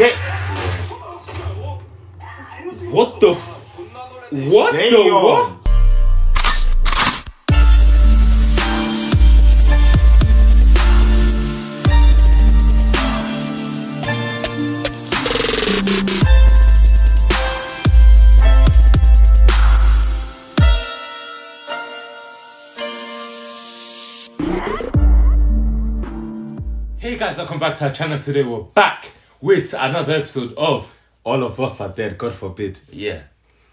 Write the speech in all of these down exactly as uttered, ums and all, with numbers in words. They... What the f... What Damn. the what? Hey guys, welcome back to our channel. Today we're back with another episode of All of Us Are Dead, God forbid. Yeah.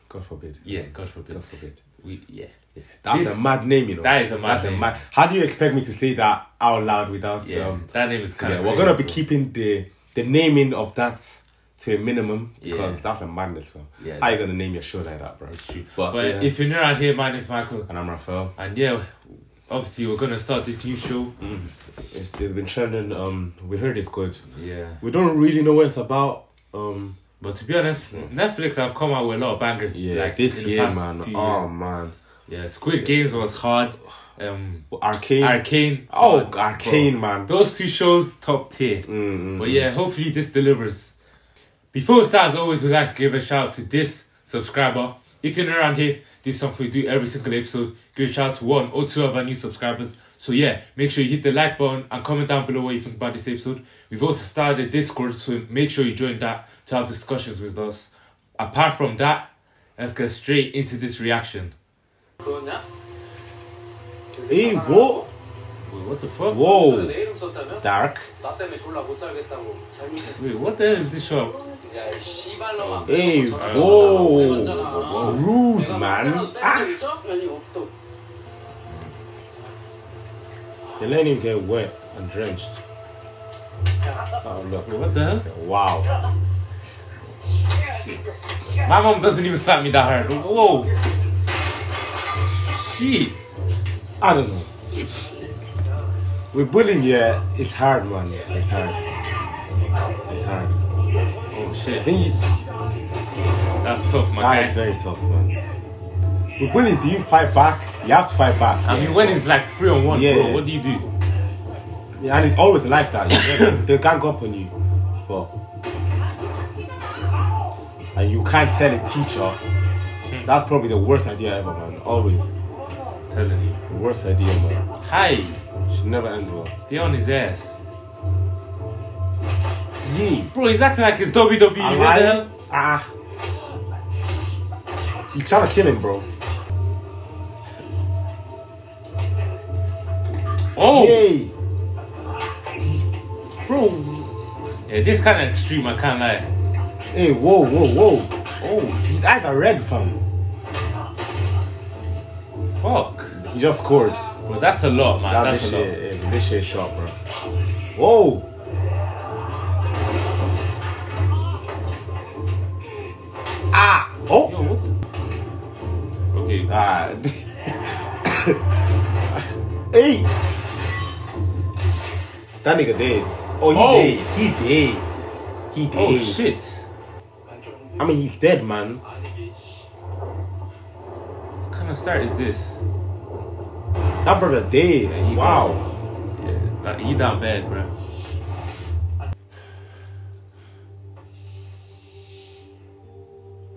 God forbid. Yeah, God forbid. God forbid. We, yeah. yeah. That's this, a mad name, you know. That is a mad That's name. A mad, how do you expect me to say that out loud without... Yeah, um, that name is kind yeah, of... We're going to be keeping the the naming of that to a minimum because yeah. that's a madness, bro. Yeah, how are you going to name your show like that, bro? It's true. But, but yeah. if you're new around here, my name is Michael. And I'm Raphael. And yeah, obviously we're going to start this new show. Mm. It's, it's been trending. Um, we heard it's good. Yeah. We don't really know what it's about. Um... But to be honest, mm. Netflix have come out with a lot of bangers. Yeah, like, this year, man. Oh, years. man. Yeah, Squid yeah. Games was hard. Um, Arcane. Arcane. Oh, hard, Arcane, bro. man. Those two shows, top tier. Mm-hmm. But yeah, hopefully this delivers. Before we start, as always, we'd like to give a shout out to this subscriber. If you're around here, this is something we do every single episode. Give a shout out to one or two of our new subscribers. So yeah, make sure you hit the like button and comment down below what you think about this episode. We've also started a Discord, so make sure you join that to have discussions with us. Apart from that, let's get straight into this reaction. Hey, what? Wait, what the fuck? Whoa. Dark. Wait, what the hell is this shop? Hey, whoa. Rude, man. Ah. They're letting him get wet and drenched. Oh, look. What the hell? Wow. My mom doesn't even slap me that hard. Whoa. Shit. I don't know. We're bullying, yeah. It's hard, man. It's hard. It's hard. Oh, shit. That's tough, man. That guy. is very tough, man. With bullying, do you fight back? You have to fight back. I mean, when it's like three on one, yeah, bro, yeah. what do you do? Yeah, and it's always like that. They gang up on you. But... And you can't tell a teacher. That's probably the worst idea ever, man. Always. I'm telling you. The worst idea, man. Hi. Should never end well. They're on his ass. Yeah. Bro, he's acting like it's W W E. Right? Ah. You're trying to kill him, bro. Oh! Yay. Bro! Yeah, this kind of extreme, I can't lie. Hey, whoa, whoa, whoa. Oh, his eyes are red, fam. Fuck. He just scored. Bro, that's a lot, man. That that's a lot. Shit, yeah, this shit is sharp, bro. Whoa! Ah! Oh! Yo, what's... Okay. Ah. Hey! That nigga dead. Oh, he oh. dead. He dead. He dead. Oh, shit. I mean, he's dead, man. What kind of start is this? That brother dead. Yeah, wow. Got, yeah, like, he down bad, bro.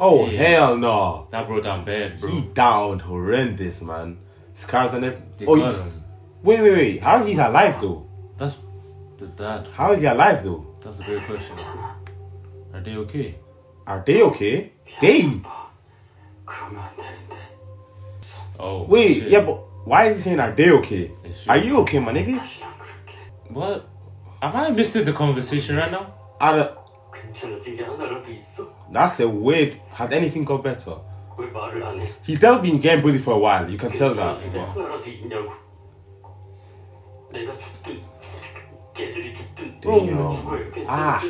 Oh, yeah. hell no. That bro down bad, bro. He down horrendous, man. Scars on it. They oh, got he... him. Wait, wait, wait. How is he alive, though? That's the dad. How is he alive, though? That's a great question. Are they okay? Are they okay? They? Oh, Wait, shit. yeah, but why is he saying, are they okay? Are you okay, my nigga? What? Am I missing the conversation right now? I don't... That's a weird... Has anything got better? He's definitely been getting bullied for a while. You can tell that. But... Bro, ah.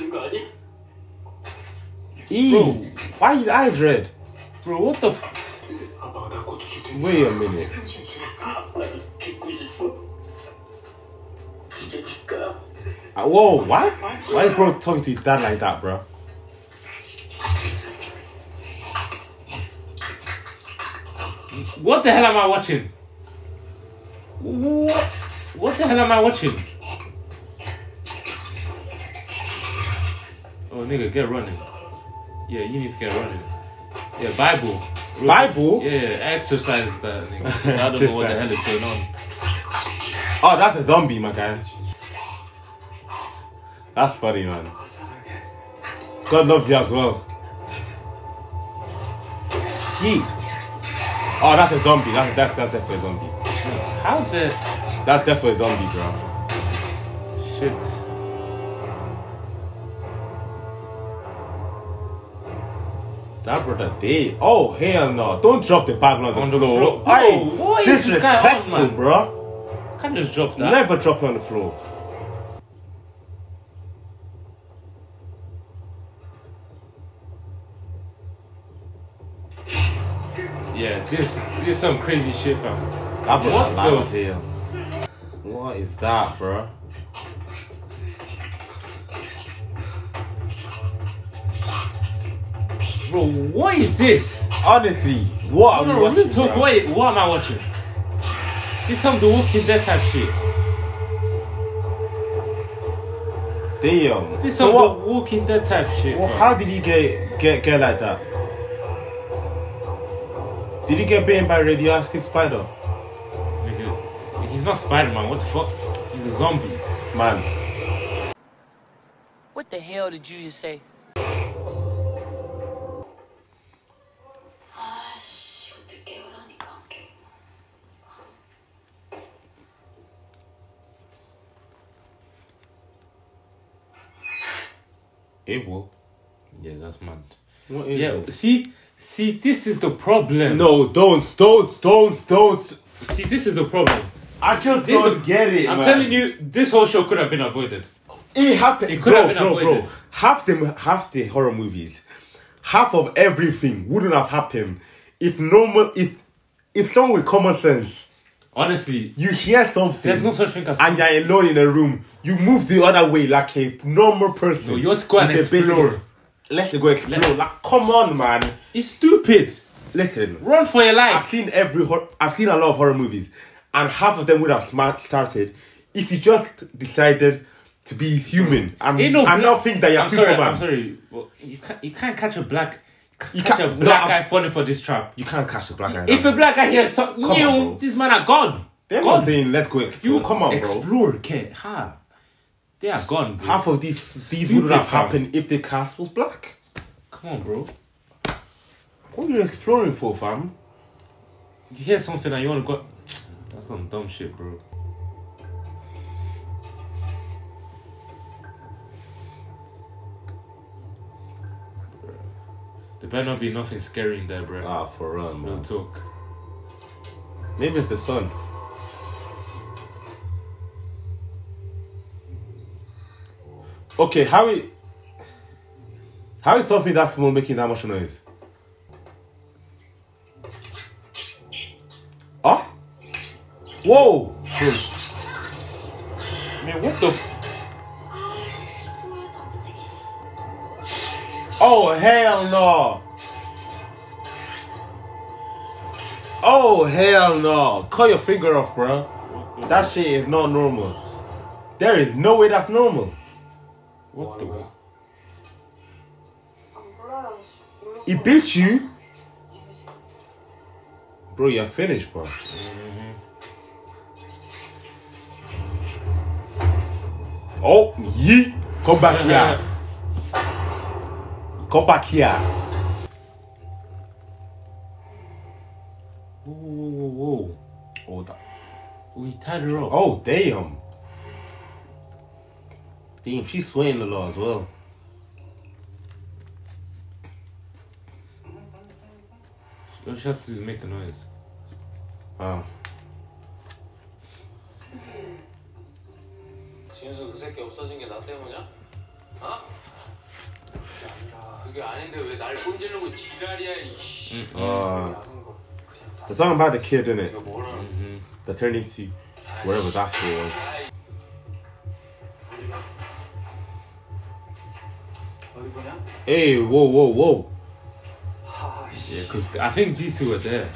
Ew. Bro, why are his eyes red? Bro, what the f... Wait a minute. Uh, whoa, what? Why is bro talking to his dad like that, bro? What the hell am I watching? What? What the hell am I watching? Oh, nigga, get running. Yeah, you need to get running. Yeah, Bible. Real Bible? Yeah, exercise that, nigga. I don't know what the hell is going on. Oh, that's a zombie, my guy. That's funny, man. God loves you as well. He. Oh, that's a zombie. That's, that's, that's definitely a zombie. How's it? That's definitely a zombie, bro. Shit. That brother dead. Oh, hell no. Don't drop the Bible on the on floor. The floor. Hey, oh, disrespectful, on, bro. Can't just drop that. Never drop it on the floor. Yeah, this, this is some crazy shit, fam. That brother lies here. What is that, bro? Bro, what is this? Honestly, what no, are we no, watching? Real talk, what, what am I watching? This some The Walking Dead type shit. Damn. This some so The Walking Dead type shit. Well, how did he get, get get like that? Did he get bitten by a radioactive spider? Nigga, he's not Spider-Man. What the fuck? He's a zombie, man. What the hell did you just say? Able. Yeah, that's mad. What is yeah, it? see, see, this is the problem. No, don't, don't, don't, don't. See, this is the problem. I just this don't a, get it. I'm man. telling you, this whole show could have been avoided. It happened. It could bro, have been bro, avoided. Bro. Half the half the horror movies, half of everything wouldn't have happened if normal if if someone with common sense. Honestly, you hear something. There's no such thing as and you're alone in a room. You move the other way like a normal person. No, you want to go and explore. Let's go explore. Let like, come on, man. It's stupid. Listen, run for your life. I've seen every. I've seen a lot of horror movies, and half of them would have smart started if you just decided to be human and, and not think that you're I'm sorry, I'm sorry. Well, you can't. You can't catch a black. You catch can't, a black no, guy falling for this trap. You can't catch a black guy. If a black guy hears something new, this man are gone. They're gone. Saying, let's go explore. You come on, explore, bro. Explore, ha. They are gone, bro. Half of these these would have happened if the cast was black. Come on, bro. What are you exploring for, fam? You hear something and you want to go... That's some dumb shit, bro. There better not be nothing scary in there, bro. Ah, for real, man. No talk. Maybe it's the sun. Okay, how it... How is something that small making that much noise? Huh? Whoa! Man, what the... Oh, hell no. Oh, hell no. Cut your finger off, bro. That shit is not normal. There is no way that's normal. What the way? He bit you? Bro, you're finished, bro. Mm-hmm. Oh, yeet. Come back here. Come back here. Whoa, whoa, whoa, whoa. Oh, that. We tied her up. Oh, damn. Damn, she's swaying a lot as well. She has to make a noise. Wow. Huh? Uh, the song about the kid, isn't it? Mm-hmm. That turned into wherever that shit was. Hey, whoa, whoa, whoa. Yeah, cause I think these two are there.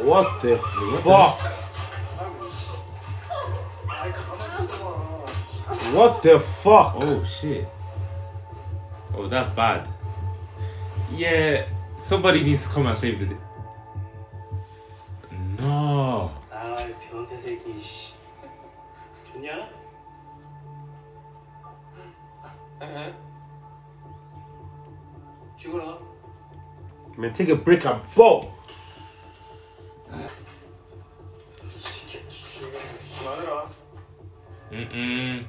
What the fuck? What the fuck? Oh shit. Oh, that's bad. Yeah, somebody needs to come and save the day. No. Man, take a break and go. Mm-mm.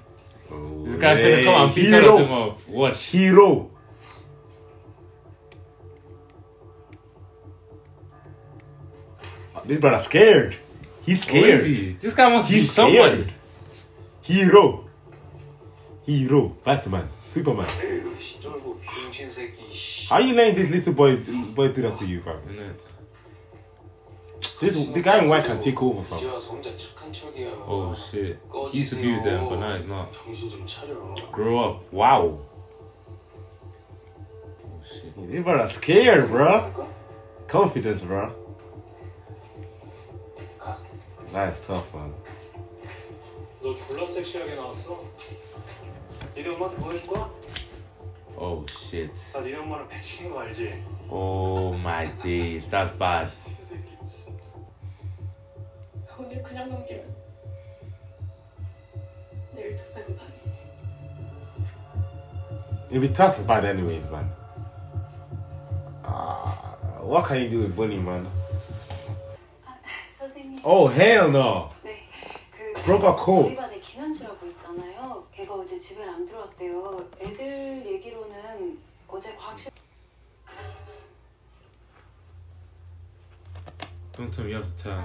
Oh, this guy's hey, gonna come and beat all of them up. Watch. Hero. This brother's scared. He's scared. Oh, he? This guy wants to be somebody. Hero. Hero. Batman. Superman. How you letting this little boy boy do that to you, fam? This, the guy in white can take over, fam. Oh shit. He used to be with them, but now he's not. Grow up. Wow. Oh shit. These brothers are scared, bro. Confidence, bro. That is tough, man. Oh shit. Oh my days, that's bad. It'll be tough is bad anyways, man. Uh, what can you do with Bunny, man? Oh hell no! Broke a coat. Don't tell me you have to tell me.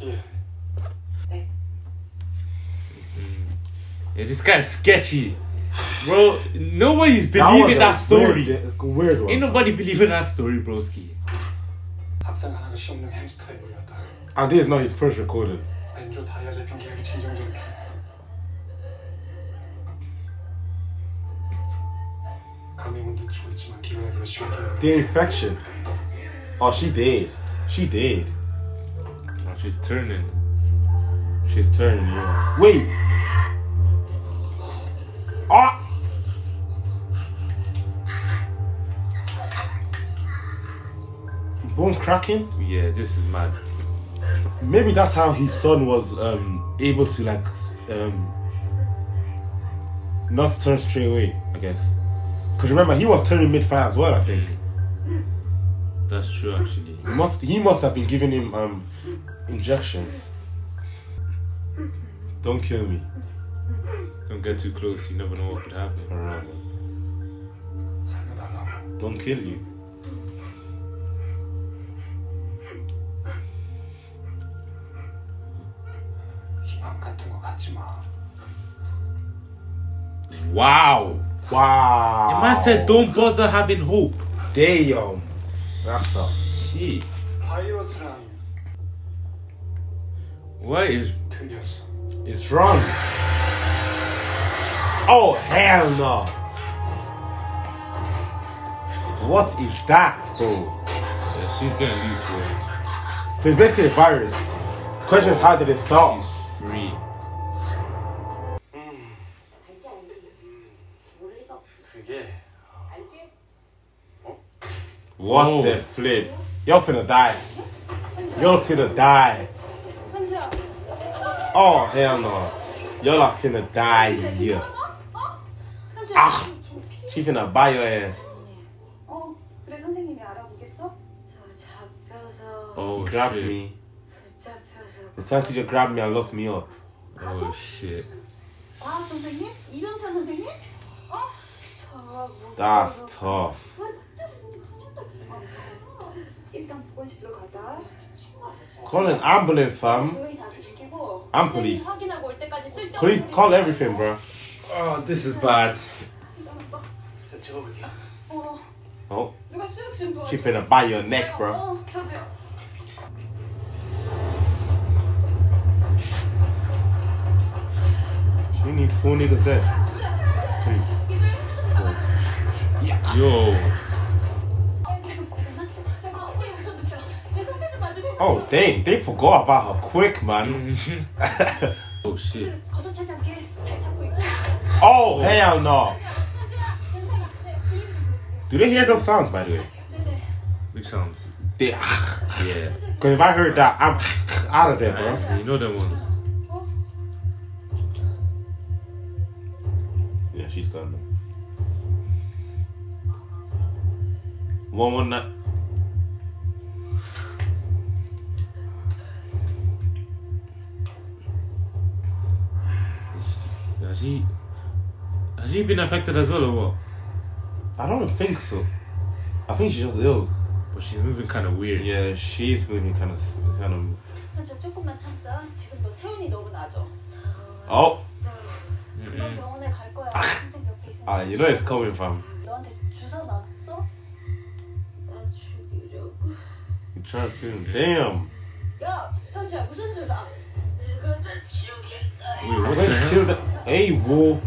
Yeah. Yeah, this guy's sketchy. Bro, nobody's believing that, that story. Weird, weird one. Ain't nobody believing that story, broski. And this is not his first recording. The infection. Oh, she dead. She dead. Oh, she's turning. She's turning, yeah. Wait. Ah. Oh. Bones cracking? Yeah, this is mad. Maybe that's how his son was um, able to like um, not turn straight away, I guess. Because remember, he was turning mid-fire as well, I think. Mm. That's true, actually. He must, he must have been giving him um, injections. Don't kill me. Don't get too close, you never know what could happen. Alright. Don't kill you. Wow. Wow. The man said don't bother having hope. Damn. That's tough. Shit. What is... It's wrong. Oh, hell no. What is that, bro? Yeah, she's gonna lose, bro. So it's basically a virus. The question is how did it stop? She's free. What oh. the flip? You're finna die. You're finna die. Oh, hell no. Y'all are finna die. Yeah. Ah, she finna buy your ass. Oh, grab me. The science teacher grabbed me and locked me up. Oh, shit. That's tough. Call an ambulance, fam. I'm police. Police, call everything, bro. Oh, this is bad. Oh. She finna buy your neck, bro. We need four niggas there. Yo. Oh, dang, they forgot about her quick, man. Oh, shit. Oh, hell no. Do they hear those sounds, by the way? Which sounds? They. Yeah. Because if I heard that, I'm out of there, bro. Yeah, you know them ones. Yeah, she's gone. One, one, nine. Has he, has he been affected as well, or what? I don't think so. I think she's just ill. But she's moving kind of weird. Yeah, she's moving kind of... kind of... Oh! Mm-hmm. Ah, you know it's coming from. You trying to kill him. Damn! Wait, what the hell? The... Hey, whoa!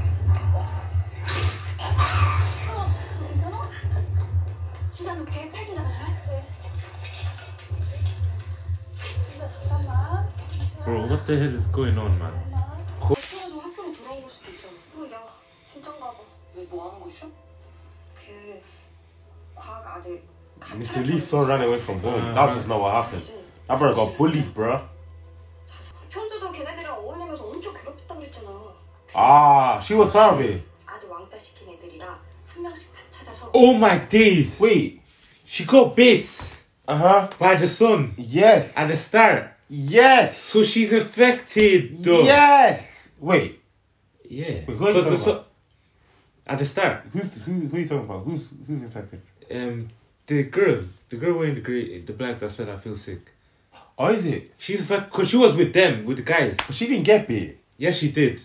Bro, what the hell is going on, man? Mister Lee saw ran away from home. Uh, That's just not what happened. That brother got bullied, bro. Ah, she was proud of it. Oh my days! Wait, she got bit. Uh huh. By the sun. Yes. At the start. Yes. So she's infected, though. Yes. Wait. Yeah. Because the sun. At the start. Who's who? Who are you talking about? Who's who's infected? Um, the girl, the girl wearing the gray, the black that said I feel sick. Oh, is it? She's infected because she was with them, with the guys. But she didn't get bit. Yeah, she did.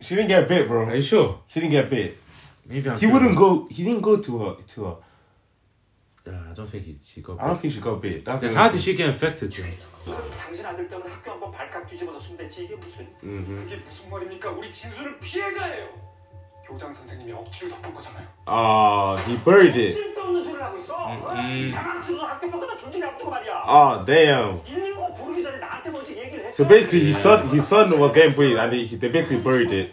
She didn't get bit, bro. Are you sure? She didn't get bit. Maybe I'm he wouldn't me. go. He didn't go to her. To her. Nah, I don't think he, she got bit. I don't think she got bit. That's then how did she get infected, Jim? Mm-hmm. Oh, he buried it. Mm-hmm. Oh, damn. So basically, his son, his son was getting bullied, and they, they basically buried it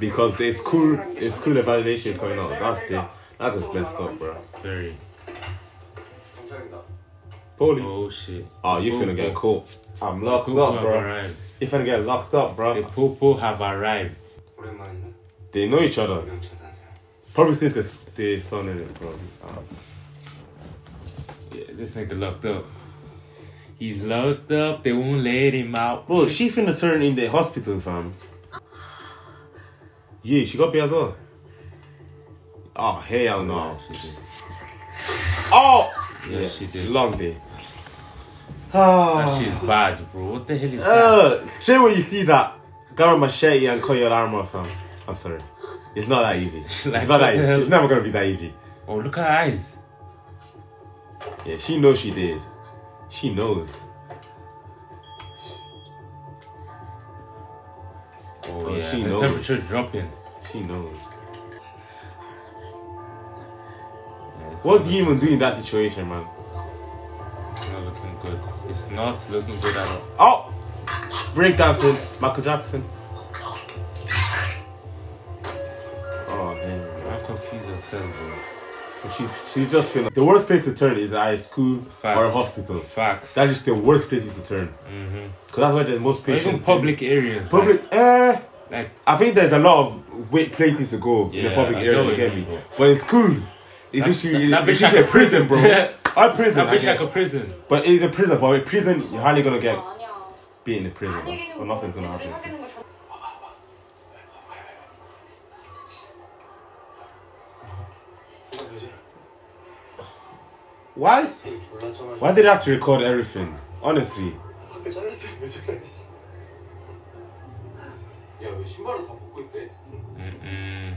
because there's school, there's school evaluation going on. That's the. That's just messed up, bro. Very. Paulie. Oh, shit. Oh, you finna get caught. I'm locked up, bro. You finna get locked up, bro. The Popo have arrived. They know each other. Probably since the, the sun in it, bro. Um, yeah, this nigga locked up. He's locked up. They won't let him out. Bro, she finna turn in the hospital, fam. Yeah, she got me as well. Oh, hell no. Yeah, she did. Oh! Yeah, yeah, she did. Long day. Oh. That shit's bad, bro. What the hell is uh, that? Shame when you see that. Grab a machete and cut your arm off, fam. I'm sorry. It's not that easy. like, it's not that easy. It's never gonna be that easy. Oh, look at her eyes. Yeah, she knows she did. She knows. Oh, yeah, she knows. The temperature dropping. She knows. What do you even do in that situation, man? It's not looking good. It's not looking good at all. Oh! Break that thing. Michael Jackson. Oh, man. I'm confused as hell, bro. She's, she's just feeling... The worst place to turn is either school Facts. or a hospital. Facts. That's just the worst places to turn. Mm-hmm. Because that's where there's most patients. Or even public areas. Public... Like, eh... Like, I think there's a lot of wait places to go yeah, in the public I area. You get me? But in school... It's literally a prison, prison bro. Or prison. I wish like a prison. But it's a prison, but with prison, you're hardly gonna get being in a prison, bro. Or nothing's gonna happen. Why? Why did I have to record everything? Honestly. Mm-mm.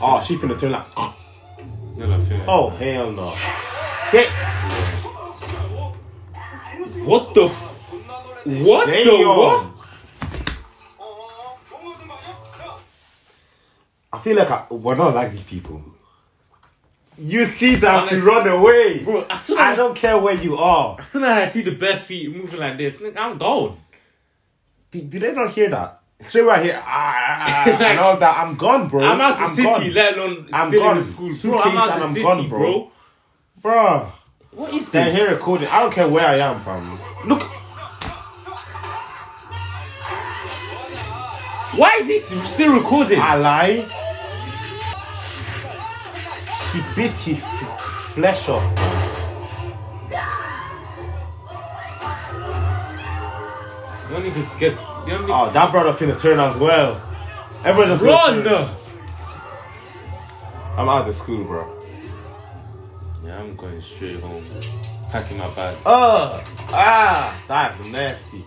Oh, she finna turn like. Oh, hell no. Hey. What the? F what Damn. the? What? I feel like I, we're not like these people. You see that, honestly, you run away. Bro, as soon as I, I don't care where you are. As soon as I see the bare feet moving like this, I'm gone. Do, do they not hear that? Straight right here, ah, like, and all that. I'm gone, bro. I'm out the I'm city, gone. Let alone I'm still gone. In school. Bro, I'm out and the I'm city, gone, bro. bro. Bro, what is this? They're here recording. I don't care where I am, fam. Look. Why is he still recording? I lie. He bit his flesh off. You don't need to get. You need oh, that brother finna turn as well. Everyone just run. I'm out of school, bro. Yeah, I'm going straight home, packing my bags. Oh, ah, that is nasty.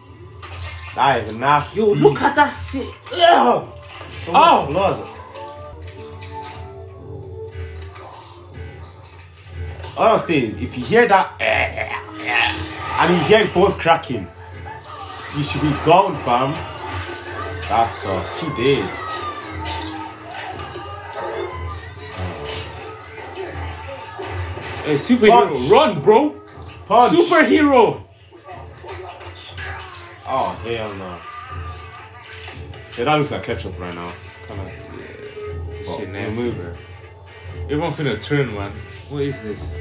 That is nasty. Yo, look at that shit. Oh, oh Lord. All I'm saying, if you hear that and you hear both cracking, you should be gone, fam. That's tough. She did. Hey, superhero, punch. Run, bro. Punch. Superhero. Oh, hell no. Yeah, that looks like ketchup right now. Come on. Yeah. Shit, nasty, bro. Everyone finna turn, man. What is this?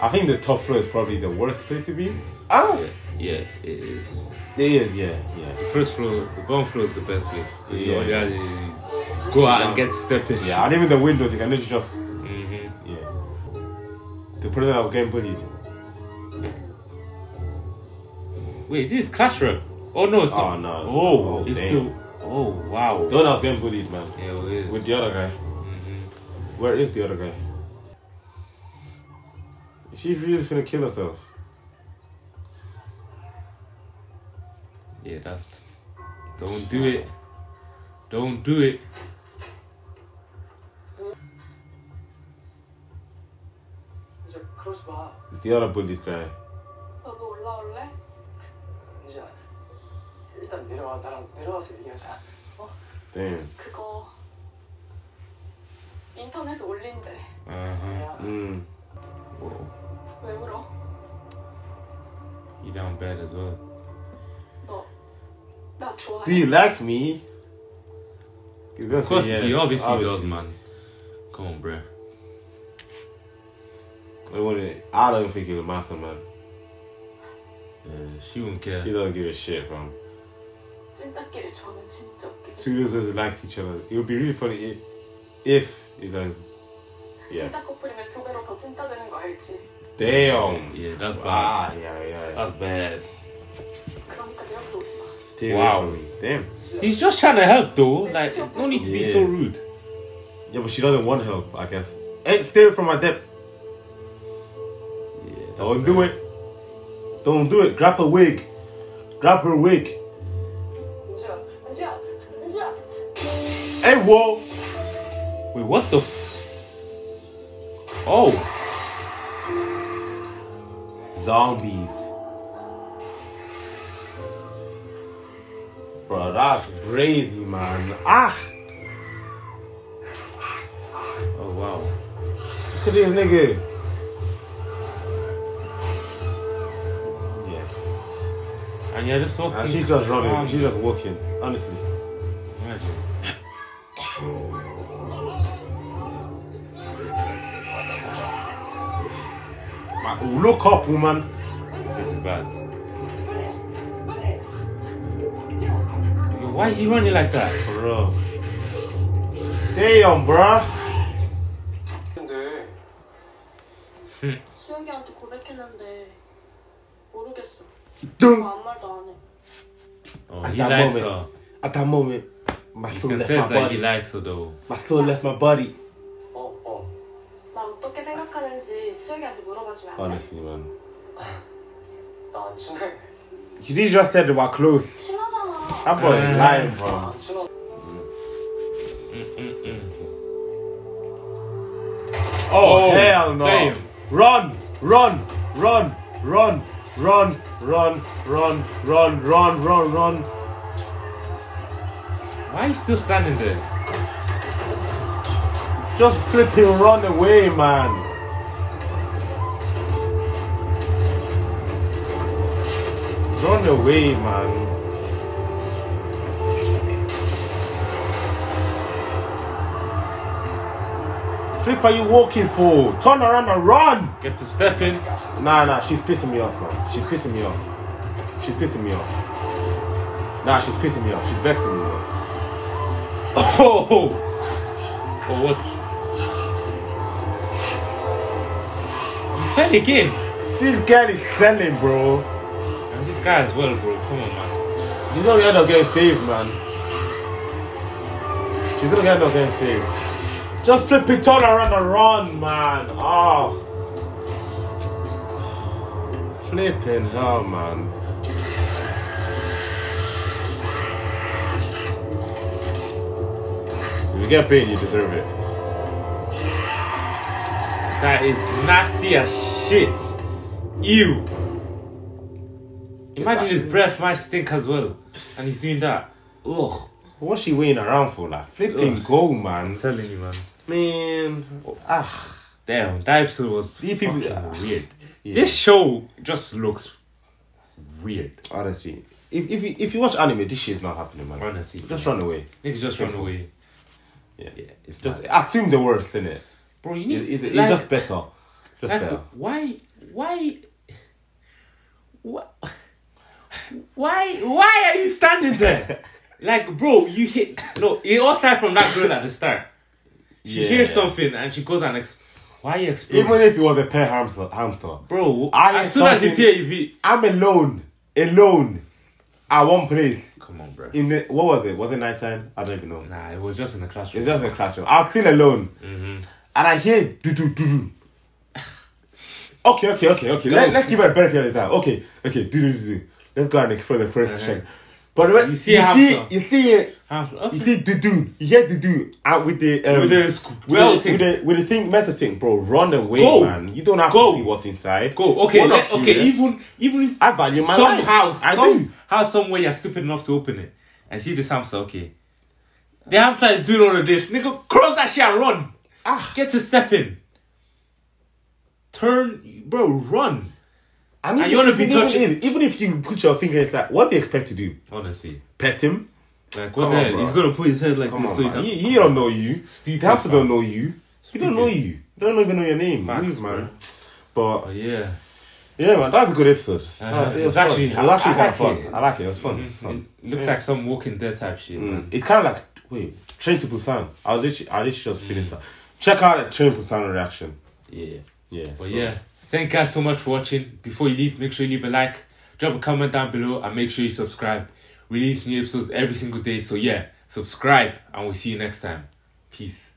I think the top floor is probably the worst place to be. Ah! Yeah, yeah, it is. It is, yeah, yeah. The first floor, the bottom floor is the best place. Yeah, you know, yeah. You gotta go out yeah. and get stepping. Yeah, and even the windows, you can literally just... Mm-hmm. Yeah. The person that was getting bullied. Wait, this is classroom? Oh, no, it's oh, not. No, oh, no. It's oh, still... Oh, wow. The one that was getting bullied, man. Yeah, it is. With the other guy. Mm-hmm. Where is the other guy? She's really finna kill herself. Yeah, that's... Don't do it. Don't do it. The other bullied guy. Damn. Uh-huh. Mm. Whoa. You down bad as well. Do you like me? Of course, yes. He obviously, obviously does, man. Come on, bruh. I don't think he'll matter, man. Yeah, she won't care. He don't give a shit, fam. Two doesn't like each other. It would be really funny if, if he doesn't. Yeah. Damn. Yeah, that's bad. Wow. Yeah, yeah, yeah. That's bad. Stay wow. Damn. He's just trying to help though. Like, no need to yeah. be so rude. Yeah, but she doesn't want help, I guess. Hey, stay from my depth. Yeah, Don't bad. do it. Don't do it. Grab her wig. Grab her wig. Hey, whoa. Wait, what the f... Oh! Zombies. Bro, that's crazy, man. Ah! Oh, wow. Look at this nigga. Yeah. And you're just walking. And she's just running. Um, she's just walking. Honestly. Imagine. Oh. Look up, woman. This is bad. Why is he running like that? Bro. Damn, bro. Oh, at he that likes moment, her. At that moment, my soul left my body. Like he likes her, though. My soul left my body. Honestly, man. You did just said they were close. That boy is lying, bro. Oh, hell no. Damn. Run, run, run, run, run, run, run, run, run, run, run. Why are you still standing there? Just flip him, run away, man. Run away, man. Flip are you walking for? Turn around and run! Get to step in. Nah, nah, she's pissing me off, man. She's pissing me off. She's pissing me off. Nah, she's pissing me off. She's vexing me. Oh! Oh, what? You fell again. This girl is selling, bro. And this guy as well, bro. Come on, man. You know we end up getting saved, man. She's gonna end up getting saved. Just flip it, turn around and run, man. Oh. Flipping hell, man. If you get paid, you deserve it. That is nasty as shit. Ew. Imagine his breath might stink as well. And he's doing that. Ugh. What's she waiting around for? Like, flipping ugh. Go, man. I'm telling you, man. Man, ah, damn, that episode was these fucking people, uh, weird. Yeah. This show just looks weird. Honestly, if if you, if you watch anime, this shit's not happening, man. Honestly, just man. Run away. Niggas just run away. Yeah, yeah. It's just bad. Assume the worst, innit? Bro, you need. It's, it's, like, it's just better. Just like, better. Why? Why? What? Why? Why are you standing there? Like, bro, you hit. No, it all started from that girl at the start. She yeah, hears yeah. something and she goes and ex why are you exploding? Even if you was a pet hamster, hamster, bro. I as soon as he's here, be I'm alone, alone, at one place. Come on, bro. In the, what was it? Was it night time? I don't even know. Nah, it was just in the classroom. It's just in the classroom. I was still alone, mm-hmm. and I hear do do do do. Okay, okay, okay, okay. Let, let's give it a benefit of the time. Okay, okay, do do do do. Let's go and explore the first uh-huh. check. But when you see, you see, you see it. Okay. You see, do do. You hear do do out with the um, with the squirrel thing, with the with the thing, meta thing, bro. Run away, go. Man. You don't have go. To see what's inside. Go, okay, let, okay. Even even if I value my somehow, life. I some, do. How somewhere you're stupid enough to open it and see this hamster. Okay, the hamster is doing all of this. Nigga, cross that shit and run. Ah, get to step in. Turn, bro. Run. I mean, and you want to be touching even, even if you put your finger inside, what do you expect to do? Honestly. Pet him? Like, what the hell? He's going to put his head like come this on, so man. He, can, he don't know you. Stupid. The hamster don't know you. He don't know you. He don't even know your name. Facts, please, man. Bro. But, oh, yeah. Yeah, man, that's a good episode. Uh, uh, it was actually, it was actually I, I kind of fun. It. I like it. It was fun. Mm-hmm. It was fun. It looks yeah. like some Walking Dead type shit, mm. man. It's kind of like, wait, Train to Busan. I literally, I literally just finished mm. that. Check out the Train to Busan reaction. Yeah. Yeah. But, so. yeah. Thank you guys so much for watching. Before you leave, make sure you leave a like, drop a comment down below, and make sure you subscribe. We release new episodes every single day. So yeah, subscribe, and we'll see you next time. Peace.